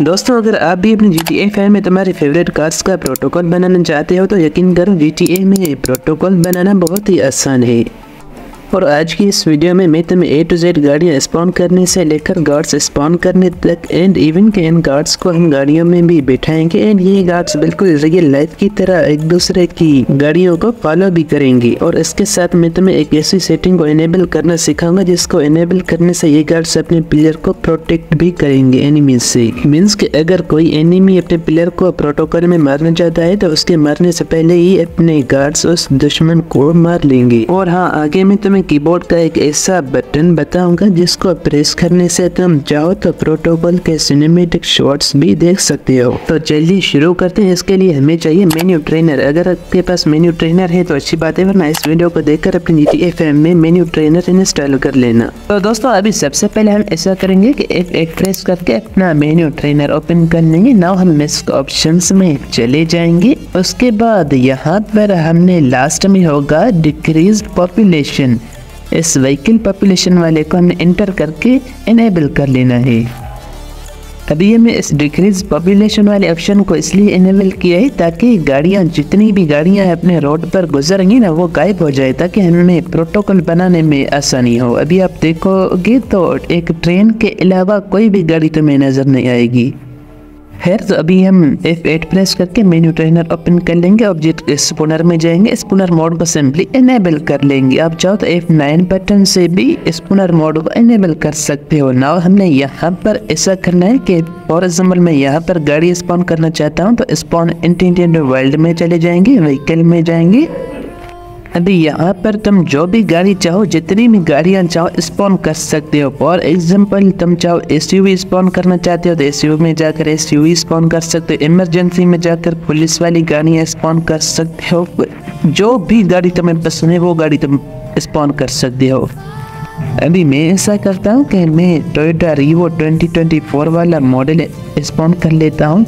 दोस्तों अगर आप भी अपने GTA 5 में तुम्हारे फेवरेट कार्स का प्रोटोकॉल बनाना चाहते हो तो यकीन करो GTA में प्रोटोकॉल बनाना बहुत ही आसान है। और आज की इस वीडियो में मैं तुम्हें A to Z गाड़ियाँ स्पॉन करने से लेकर गार्ड्स स्पॉन करने तक एंड इवन के इन गार्ड्स को हम गाड़ियों में भी बैठाएंगे एंड ये गार्ड्स बिल्कुल रियल लाइफ की तरह एक दूसरे की गाड़ियों को फॉलो भी करेंगे। और इसके साथ मैं तुम्हें एक ऐसी सेटिंग को इनेबल करना सिखाऊंगा जिसको इनेबल करने से ये गार्ड्स अपने प्लेयर को प्रोटेक्ट भी करेंगे एनिमी से। मीन्स कि अगर कोई एनिमी अपने प्लेयर को प्रोटोकॉल में मारना चाहता है तो उसके मारने से पहले ही अपने गार्ड्स उस दुश्मन को मार लेंगे। और हाँ, आगे में तुम्हें कीबोर्ड का एक ऐसा बटन बताऊंगा जिसको प्रेस करने से तुम चाहो तो प्रोटोकॉल के सिनेमेटिक शॉट्स भी देख सकते हो। तो चलिए शुरू करते हैं। इसके लिए हमें चाहिए मेन्यू ट्रेनर। अगर आपके पास मेन्यू ट्रेनर है तो अच्छी बात है, वरना इस वीडियो को देखकर अपने GTA 5 में मेन्यू ट्रेनर इंस्टॉल कर लेना। तो दोस्तों अभी सबसे पहले हम ऐसा करेंगे कि एक प्रेस करके अपना मेन्यू ट्रेनर ओपन कर लेंगे। नाउ हम इसके ऑप्शंस में चले जाएंगे। उसके बाद यहाँ पर हमने लास्ट में होगा डिक्रीज पॉपुलेशन, इस व्हीकल पॉपुलेशन वाले को हमने इंटर करके इनेबल कर लेना है। अभी हमें इस डिक्रीज पॉपुलेशन वाले ऑप्शन को इसलिए इनेबल किया है ताकि गाड़ियाँ, जितनी भी गाड़ियाँ अपने रोड पर गुजरेंगी ना, वो गायब हो जाए ताकि हमें प्रोटोकॉल बनाने में आसानी हो। अभी आप देखोगे तो एक ट्रेन के अलावा कोई भी गाड़ी तुम्हें नज़र नहीं आएगी। खैर, तो अभी हम F8 प्रेस करके मेन्यू ट्रेनर ओपन कर लेंगे। ऑब्जेक्ट स्पूनर में जाएंगे, स्पूनर मोड को सिंपली इनेबल कर लेंगे। आप चाहो तो F9 बटन से भी स्पूनर मोड को इनेबल कर सकते हो। नाउ हमने यहाँ पर ऐसा करना है कि फॉर एग्जाम्पल मैं यहाँ पर गाड़ी स्पॉन करना चाहता हूँ तो स्पॉन इंटीरियर वर्ल्ड में चले जाएंगे, व्हीकल में जाएंगे। अभी यहाँ पर तुम जो भी गाड़ी चाहो, जितनी भी गाड़ियाँ चाहो स्पॉन कर सकते हो। फॉर एग्जांपल तुम चाहो SUV स्पॉन करना चाहते हो तो SUV में जाकर SUV स्पॉन कर सकते हो, इमरजेंसी में जाकर पुलिस वाली गाड़ियाँ स्पॉन कर सकते हो। जो भी गाड़ी तुम्हें पसंद है वो गाड़ी तुम स्पॉन कर सकते हो। अभी मैं ऐसा करता हूँ कि मैं टोयोटा रीवो 2024 वाला मॉडल स्पॉन कर लेता हूँ।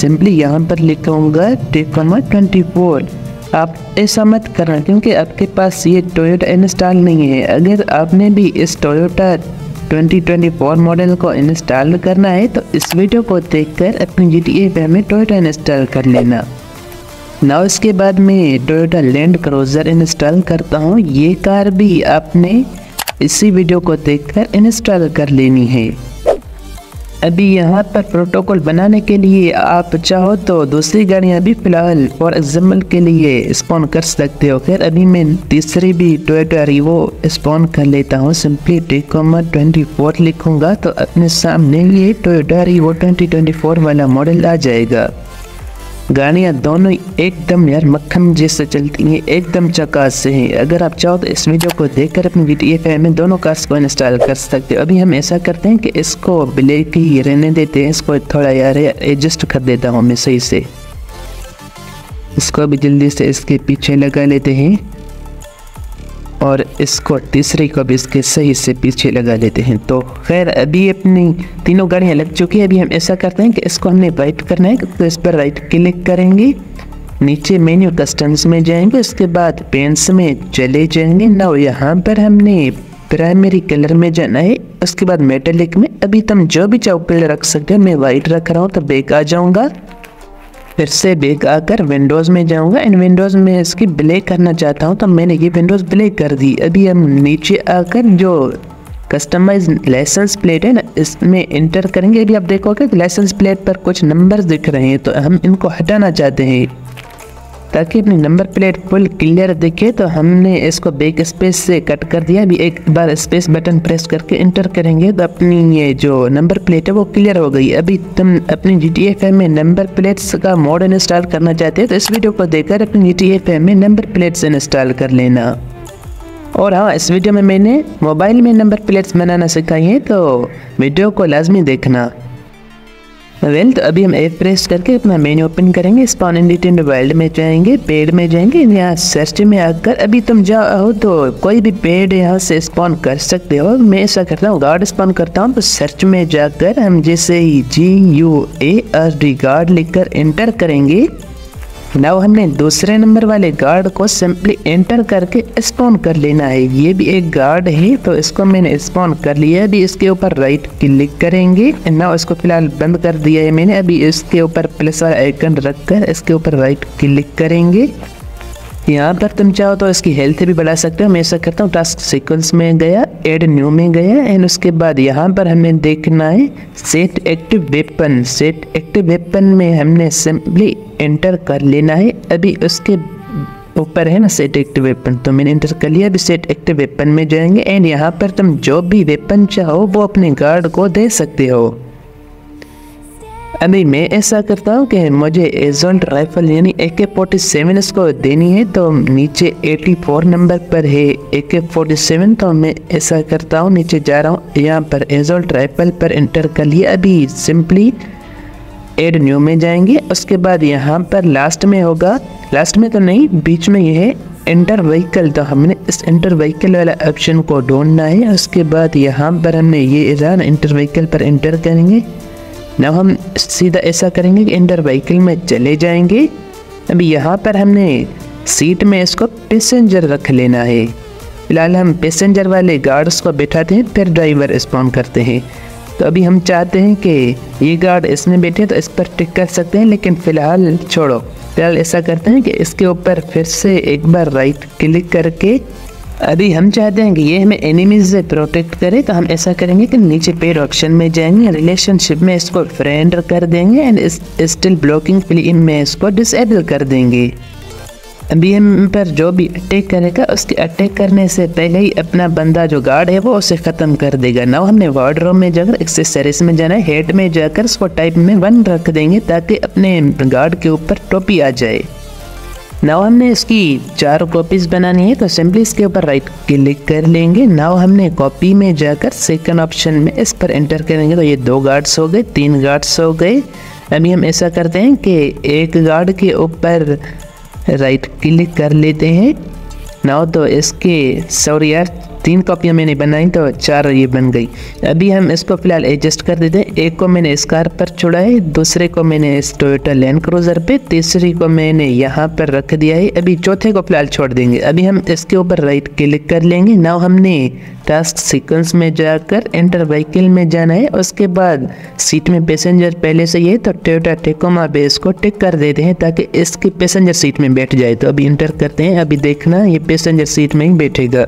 सिंपली यहाँ पर लिखूँगा टैकोमा 24। आप ऐसा मत करना क्योंकि आपके पास ये टोयोटा इंस्टॉल नहीं है। अगर आपने भी इस टोयोटा 2024 मॉडल को इंस्टॉल करना है तो इस वीडियो को देखकर अपने GTA 5 में टोयोटा इंस्टॉल कर लेना। नाउ इसके बाद मैं टोयोटा लैंड क्रूजर इंस्टॉल करता हूँ। ये कार भी आपने इसी वीडियो को देखकर इंस्टॉल कर लेनी है। अभी यहाँ पर प्रोटोकॉल बनाने के लिए आप चाहो तो दूसरी गाड़ियाँ भी फिलहाल फॉर एग्जाम्पल के लिए स्पॉन कर सकते हो। खैर, अभी मैं तीसरी भी टोयोटा रिवो स्पॉन कर लेता हूँ। सिंपली टैकोमा 24 लिखूँगा तो अपने सामने ये टोयोटा रिवो 2024 वाला मॉडल आ जाएगा। गाड़ियाँ दोनों एकदम यार मक्खन जैसे चलती हैं, एकदम चकास से हैं। अगर आप चाहो तो इस वीडियो को देखकर अपने GTA 5 में दोनों कार्स को इंस्टॉल कर सकते हो। अभी हम ऐसा करते हैं कि इसको ब्लैक ही रहने देते हैं, इसको थोड़ा यार एडजस्ट कर देता हूँ मैं सही से। इसको भी जल्दी से इसके पीछे लगा लेते हैं और इसको तीसरे को भी इसके सही से पीछे लगा लेते हैं। तो खैर, अभी अपनी तीनों गाड़ियाँ लग चुकी है। अभी हम ऐसा करते हैं कि इसको हमने राइट करना है तो इस पर राइट क्लिक करेंगे, नीचे मेन्यू कस्टम्स में जाएंगे, उसके बाद पेंट्स में चले जाएंगे। नाउ यहाँ पर हमने प्राइमरी कलर में जाना है, उसके बाद मेटेलिक में। अभी तुम जो भी चाहो कलर रख सकते हो, मैं वाइट रख रहा हूँ तो बैक आ जाऊँगा। फिर से बैक आकर विंडोज़ में जाऊंगा एंड विंडोज़ में इसकी ब्लैक करना चाहता हूं तो मैंने ये विंडोज़ ब्लैक कर दी। अभी हम नीचे आकर जो कस्टमाइज लाइसेंस प्लेट है ना, इसमें इंटर करेंगे। अभी आप देखोगे लाइसेंस प्लेट पर कुछ नंबर दिख रहे हैं तो हम इनको हटाना चाहते हैं ताकि अपनी नंबर प्लेट फुल क्लियर दिखे। तो हमने इसको बैक स्पेस से कट कर दिया। अभी एक बार स्पेस बटन प्रेस करके इंटर करेंगे तो अपनी ये जो नंबर प्लेट है वो क्लियर हो गई। अभी तुम अपनी GTA 5 में नंबर प्लेट्स का मोड इंस्टॉल करना चाहते हो तो इस वीडियो को देखकर अपनी GTA 5 में नंबर प्लेट्स इंस्टॉल कर लेना। और हाँ, इस वीडियो में मैंने मोबाइल में नंबर प्लेट्स बनाना सिखाई है तो वीडियो को लाजमी देखना। वेल, तो अभी हम F प्रेस करके अपना मेन्यू ओपन करेंगे, स्पॉन इंडिटेंट वर्ल्ड में जाएंगे, पेड़ में जाएंगे, यहाँ सर्च में आकर अभी तुम जाओ तो कोई भी पेड़ यहाँ से स्पॉन कर सकते हो। मैं ऐसा करता हूँ गार्ड स्पॉन करता हूँ तो सर्च में जाकर हम जैसे ही GUARD गार्ड लिखकर इंटर करेंगे नाउ हमने दूसरे नंबर वाले गार्ड को सिंपली एंटर करके स्पॉन कर लेना है। ये भी एक गार्ड है तो इसको मैंने स्पॉन कर लिया। अभी इसके ऊपर राइट क्लिक करेंगे। नाउ इसको फिलहाल बंद कर दिया है मैंने। अभी इसके ऊपर प्लस वाला आइकन रखकर इसके ऊपर राइट क्लिक करेंगे। यहाँ पर तुम चाहो तो इसकी हेल्थ भी बढ़ा सकते हो। मैं ऐसा करता हूँ, टास्क सीक्वेंस में गया, एड न्यू में गया एंड उसके बाद यहाँ पर हमें देखना है set active weapon. Set active weapon में हमने सिंपली एंटर कर लेना है। अभी उसके ऊपर है ना सेट एक्टिव वेपन, तो मैंने एंटर कर लिया। अभी सेट एक्टिव वेपन में जाएंगे एंड यहाँ पर तुम जो भी वेपन चाहो वो अपने गार्ड को दे सकते हो। अभी मैं ऐसा करता हूँ कि मुझे एसॉल्ट राइफल यानी AK-47 इसको देनी है, तो नीचे 84 नंबर पर है AK-47। तो मैं ऐसा करता हूँ, नीचे जा रहा हूँ, यहाँ पर एसॉल्ट राइफल पर एंटर कर लिया। अभी सिंपली एड न्यू में जाएंगे। उसके बाद यहाँ पर लास्ट में होगा, लास्ट में तो नहीं, बीच में ये है एंटर व्हीकल। तो हमने इस एंटर व्हीकल वाला ऑप्शन को ढूंढना है। उसके बाद यहाँ पर हमने ये रन एंटर व्हीकल पर एंटर करेंगे। ना हम सीधा ऐसा करेंगे कि एंटर व्हीकल में चले जाएंगे। अभी यहाँ पर हमने सीट में इसको पैसेंजर रख लेना है। फिलहाल हम पैसेंजर वाले गार्ड्स को बैठाते हैं, फिर ड्राइवर स्पॉन करते हैं। तो अभी हम चाहते हैं कि ये गार्ड इसमें बैठे तो इस पर टिक कर सकते हैं, लेकिन फ़िलहाल छोड़ो। फिलहाल ऐसा करते हैं कि इसके ऊपर फिर से एक बार राइट क्लिक करके अभी हम चाहते हैं कि ये हमें एनिमीज से प्रोटेक्ट करे। तो हम ऐसा करेंगे कि नीचे पेड ऑप्शन में जाएंगे, रिलेशनशिप में इसको फ्रेंड कर देंगे एंड स्टिल ब्लॉकिंग फिल्म में इसको डिसेबल कर देंगे। अभी हम पर जो भी अटैक करेगा उसके अटैक करने से पहले ही अपना बंदा जो गार्ड है वो उसे ख़त्म कर देगा। नाउ हमने वार्डरोब में जाकर एक्सेसरीज में जाना है, हेड में जाकर उसको टाइप में 1 रख देंगे ताकि अपने गार्ड के ऊपर टोपी आ जाए। नाउ हमने इसकी 4 कॉपीज़ बनानी है, तो सिंपली इसके ऊपर राइट क्लिक कर लेंगे। नाउ हमने कॉपी में जाकर सेकंड ऑप्शन में इस पर एंटर करेंगे। तो ये 2 गार्ड्स हो गए, 3 गार्ड्स हो गए। अभी हम ऐसा करते हैं कि एक गार्ड के ऊपर राइट क्लिक कर लेते हैं। नाउ तो इसके सॉरी यार, 3 कॉपियाँ मैंने बनाई तो 4 ये बन गई। अभी हम इसको फ़िलहाल एडजस्ट कर देते हैं। एक को मैंने इस कार पर छोड़ा है, दूसरे को मैंने इस टोयोटा लैंड क्रूज़र पे, तीसरी को मैंने यहाँ पर रख दिया है। अभी चौथे को फ़िलहाल छोड़ देंगे। अभी हम इसके ऊपर राइट क्लिक कर लेंगे। नाउ हमने टास्क सीक्वेंस में जाकर एंटर व्हीकल में जाना है। उसके बाद सीट में पैसेंजर पहले से ही है तो टोयोटा टैकोमा बेस को टिक कर देते हैं ताकि इसकी पैसेंजर सीट में बैठ जाए। तो अभी एंटर करते हैं। अभी देखना ये पैसेंजर सीट में ही बैठेगा।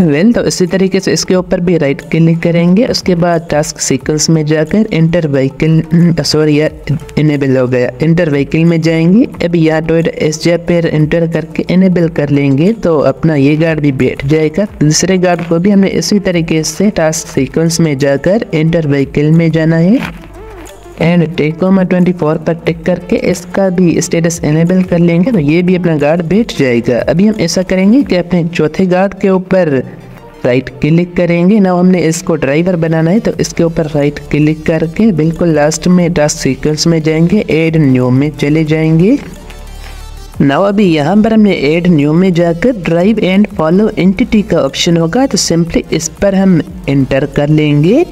वेल तो इसी तरीके से इसके ऊपर भी राइट क्लिक करेंगे। उसके बाद टास्क सीक्वेंस में जाकर एंटर व्हीकल, सॉरी यार इनेबल हो गया, एंटर व्हीकल में जाएंगे। अभी यहाँ टोयोटा एसजे पर एंटर करके इनेबल कर लेंगे तो अपना ये गार्ड भी बैठ जाएगा। दूसरे गार्ड को भी हमने इसी तरीके से टास्क सीक्वेंस में जाकर एंटर व्हीकल में जाना है एंड टैकोमा 24 पर टिक करके इसका भी स्टेटस इनेबल कर लेंगे तो ये भी अपना गार्ड बैठ जाएगा। अभी हम ऐसा करेंगे कि अपने चौथे गार्ड के ऊपर राइट क्लिक करेंगे। ना हमने इसको ड्राइवर बनाना है तो इसके ऊपर राइट क्लिक करके बिल्कुल लास्ट में टास्क सीक्वेंस में जाएंगे, एड न्यू में चले जाएंगे। नाउ अभी यहाँ पर हमने एड न्यू में जाकर ड्राइव एंड फॉलो एंटिटी का ऑप्शन होगा तो सिंपली इस पर हम एंटर कर लेंगे।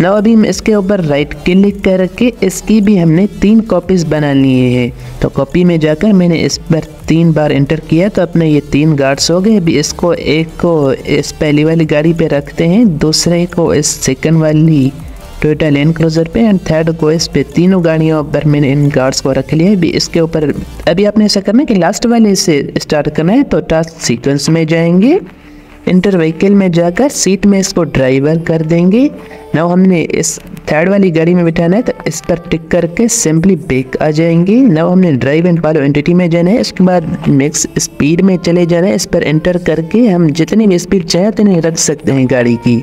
नाउ अभी हम इसके ऊपर राइट क्लिक करके इसकी भी हमने 3 कॉपीज़ बना लिए हैं। तो कॉपी में जाकर मैंने इस पर 3 बार एंटर किया तो अपने ये 3 गार्ड्स हो गए। अभी इसको, एक को इस पहली वाली गाड़ी पे रखते हैं, दूसरे को इस सेकंड वाली टोयोटा लैंड क्रूज़र पे एंड थर्ड को इस पे। 3 गाड़ियों पर मैंने इन गार्ड्स को रख लिया। अभी इसके ऊपर अभी आपने ऐसा करना है कि लास्ट वाले से स्टार्ट करना है तो टास्क सीक्वेंस में जाएंगे, इंटर व्हीकल में जाकर सीट में इसको ड्राइवर कर देंगे। नाउ हमने इस थर्ड वाली गाड़ी में बिठाना है तो इस पर टिक करके सिंपली बैक आ जाएंगे। नाउ हमने ड्राइव एंड फॉलो एंटिटी में जाना है, इसके बाद मैक्स स्पीड में चले जाना है। इस पर एंटर करके हम जितनी भी स्पीड चाहे उतनी रख सकते हैं गाड़ी की।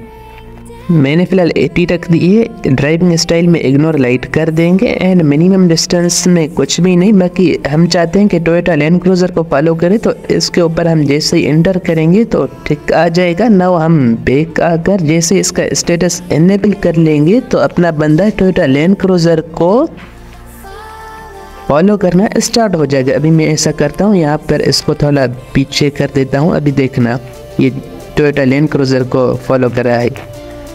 मैंने फ़िलहाल 80 रख दी है। ड्राइविंग स्टाइल में इग्नोर लाइट कर देंगे एंड मिनिमम डिस्टेंस में कुछ भी नहीं। बाकी हम चाहते हैं कि टोयोटा लैंड क्रूज़र को फॉलो करें तो इसके ऊपर हम जैसे ही एंटर करेंगे तो ठीक आ जाएगा। नाउ हम बैक आकर जैसे इसका स्टेटस इनेबल कर लेंगे तो अपना बंदा टोयोटा लैंड क्रूज़र को फॉलो करना स्टार्ट हो जाएगा। अभी मैं ऐसा करता हूँ, यहाँ पर इसको थोड़ा पीछे कर देता हूँ। अभी देखना ये टोयोटा लैंड क्रूज़र को फॉलो कर रहा है।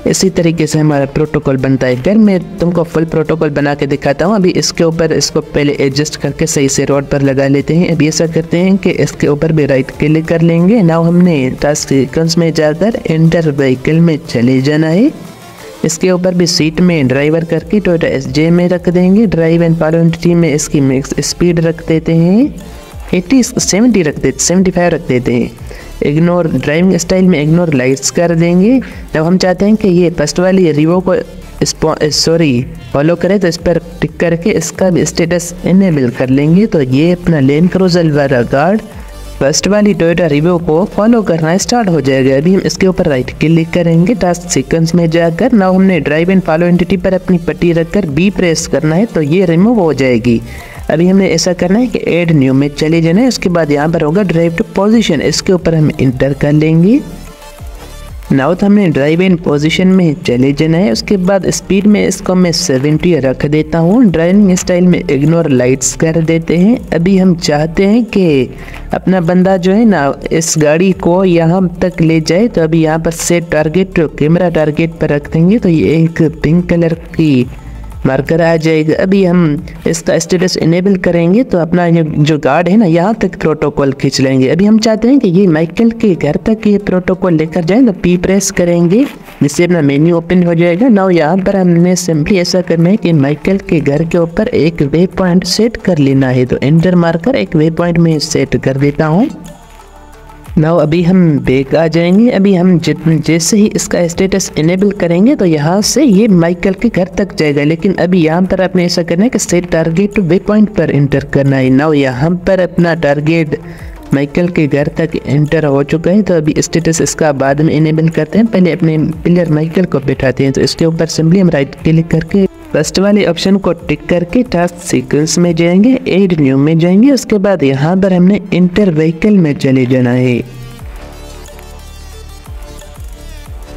इसी तरीके से हमारा प्रोटोकॉल बनता है। फिर मैं तुमको फुल प्रोटोकॉल बना के दिखाता हूँ। अभी इसके ऊपर इसको पहले एडजस्ट करके सही से रोड पर लगा लेते हैं। अब ऐसा करते हैं कि इसके ऊपर भी राइट क्लिक कर लेंगे। नाउ हमने टास्क सीक्वेंस में जाकर इंटर व्हीकल में चले जाना है। इसके ऊपर भी सीट में ड्राइवर करके टोयोटा एसजे में रख देंगे। ड्राइव एंड पॉलिटी में इसकी मैक्स स्पीड रख देते हैं 80-70 रख देते 75 रख देते हैं। इग्नोर ड्राइविंग स्टाइल में इग्नोर लाइट्स कर देंगे। जब हम चाहते हैं कि ये फर्स्ट वाली रिवो को फॉलो करें तो इस पर टिक करके इसका भी स्टेटस इनेबल कर लेंगे। तो ये अपना लैंड क्रूजर वाला गार्ड फर्स्ट वाली टोयोटा रिवो को फॉलो करना स्टार्ट हो जाएगा। अभी हम इसके ऊपर राइट क्लिक करेंगे टास्क सीक्वेंस में जाकर। नाउ हमने ड्राइव एंड फॉलो एंटिटी पर अपनी पट्टी रखकर बी प्रेस करना है तो ये रिमूव हो जाएगी। अभी हमने ऐसा करना है कि एड न्यू में चले जाना है। उसके बाद यहाँ पर होगा ड्राइव टू पोजीशन, इसके ऊपर हम इंटर कर लेंगे। नाउ तो हमने ड्राइव एंड पोजीशन में चले जाना है। उसके बाद स्पीड में इसको मैं 70 रख देता हूँ। ड्राइविंग स्टाइल में इग्नोर लाइट्स कर देते हैं। अभी हम चाहते हैं कि अपना बंदा जो है ना इस गाड़ी को यहाँ तक ले जाए तो अभी यहाँ पर से टारगेट कैमरा टारगेट पर रख देंगे तो ये एक पिंक कलर की मार्कर आ जाएगा। अभी हम इसका स्टेटस इनेबल करेंगे तो अपना जो गार्ड है ना यहाँ तक प्रोटोकॉल खींच लेंगे। अभी हम चाहते हैं कि ये माइकल के घर तक ये प्रोटोकॉल लेकर जाए तो पी प्रेस करेंगे जिससे अपना मेन्यू ओपन हो जाएगा। नाउ यहाँ पर हमने सिंपली ऐसा करना है कि माइकल के घर के ऊपर एक वे पॉइंट सेट कर लेना है तो एंटर मारकर एक वे पॉइंट में सेट कर देता हूँ। नाउ अभी हम बैक आ जाएंगे। अभी हम जैसे ही इसका स्टेटस इनेबल करेंगे तो यहाँ से ये माइकल के घर तक जाएगा। लेकिन अभी यहाँ पर आपने ऐसा करना है कि सेट टारगेट वे पॉइंट पर इंटर करना है। नाउ यहाँ पर अपना टारगेट माइकल के घर तक एंटर हो चुका है तो अभी स्टेटस इसका बाद में इनेबल करते हैं, पहले अपने प्लेयर माइकल को बैठाते हैं। तो इसके ऊपर सिंपली हम राइट क्लिक करके फर्स्ट वाले ऑप्शन को टिक करके टास्क सीक्वेंस में जाएंगे, एड न्यू में जाएंगे। उसके बाद यहाँ पर हमने इंटर व्हीकल में चले जाना है।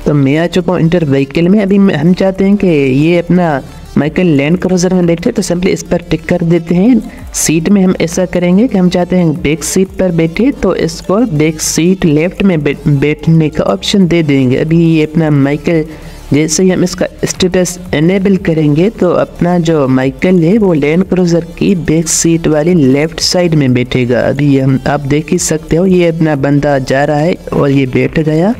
तो मैं आ चुका हूँ इंटर व्हीकल में। अभी हम चाहते हैं कि ये अपना माइकल लैंड क्रूजर में बैठे तो सिंपली इस पर टिक कर देते हैं। सीट में हम ऐसा करेंगे कि हम चाहते हैं बैक सीट पर बैठे तो इसको बैक सीट लेफ्ट में बैठने का ऑप्शन दे देंगे। अभी ये अपना माइकल जैसे ही हम इसका स्टेटस इनेबल करेंगे तो अपना जो माइकल है वो लैंड क्रूजर की बैक सीट वाली लेफ्ट साइड में बैठेगा। अभी हम आप देख ही सकते हो ये अपना बंदा जा रहा है और ये बैठ गया।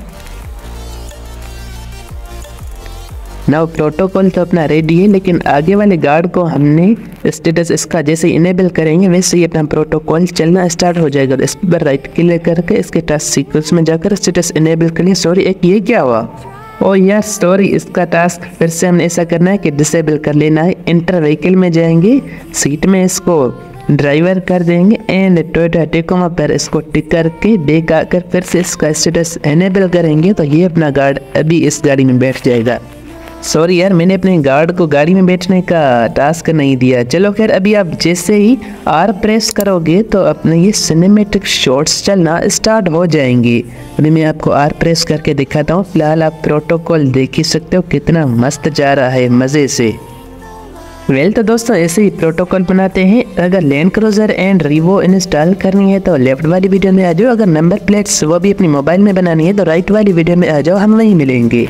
नाउ प्रोटोकॉल तो अपना रेडी है लेकिन आगे वाले गार्ड को हमने स्टेटस इसका जैसे इनेबल करेंगे वैसे ही अपना प्रोटोकॉल चलना स्टार्ट हो जाएगा। इस पर राइट क्लिक करके इसके टास्क सीक्वेंस में जाकर स्टेटस इनेबल करेंगे। सॉरी एक ये क्या हुआ और यह स्टोरी इसका टास्क फिर से हमने ऐसा करना है कि डिसेबल कर लेना है। इंटर व्हीकल में जाएंगे, सीट में इसको ड्राइवर कर देंगे एंड टोयोटा टेकोमा पर इसको टिक करके बैक आकर फिर से इसका स्टेटस इनेबल करेंगे तो ये अपना गार्ड अभी इस गाड़ी में बैठ जाएगा। सॉरी यार मैंने अपने गार्ड को गाड़ी में बैठने का टास्क नहीं दिया। चलो खैर अभी आप जैसे ही आर प्रेस करोगे तो अपने ये सिनेमेटिक शॉट्स चलना स्टार्ट हो जाएंगी। अभी मैं आपको आर प्रेस करके दिखाता हूँ। फिलहाल आप प्रोटोकॉल देख ही सकते हो कितना मस्त जा रहा है मज़े से। वेल तो दोस्तों ऐसे ही प्रोटोकॉल बनाते हैं। अगर Land Cruiser and Revo install करनी है तो लेफ्ट वाली वीडियो में आ जाओ। अगर नंबर प्लेट्स वो भी अपने मोबाइल में बनानी है तो राइट वाली वीडियो में आ जाओ। हम वहीं मिलेंगे।